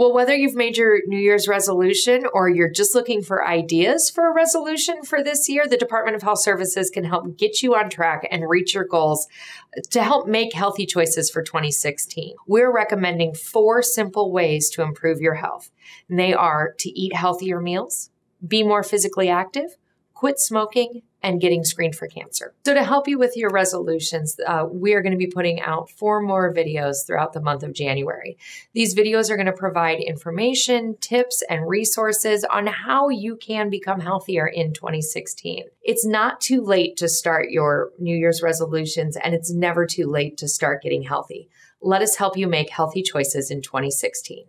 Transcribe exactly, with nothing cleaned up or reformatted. Well, whether you've made your New Year's resolution or you're just looking for ideas for a resolution for this year, the Department of Health Services can help get you on track and reach your goals to help make healthy choices for twenty sixteen. We're recommending four simple ways to improve your health. And they are to eat healthier meals, be more physically active, quit smoking, and getting screened for cancer. So to help you with your resolutions, uh, we are going to be putting out four more videos throughout the month of January. These videos are going to provide information, tips, and resources on how you can become healthier in twenty sixteen. It's not too late to start your New Year's resolutions, and it's never too late to start getting healthy. Let us help you make healthy choices in twenty sixteen.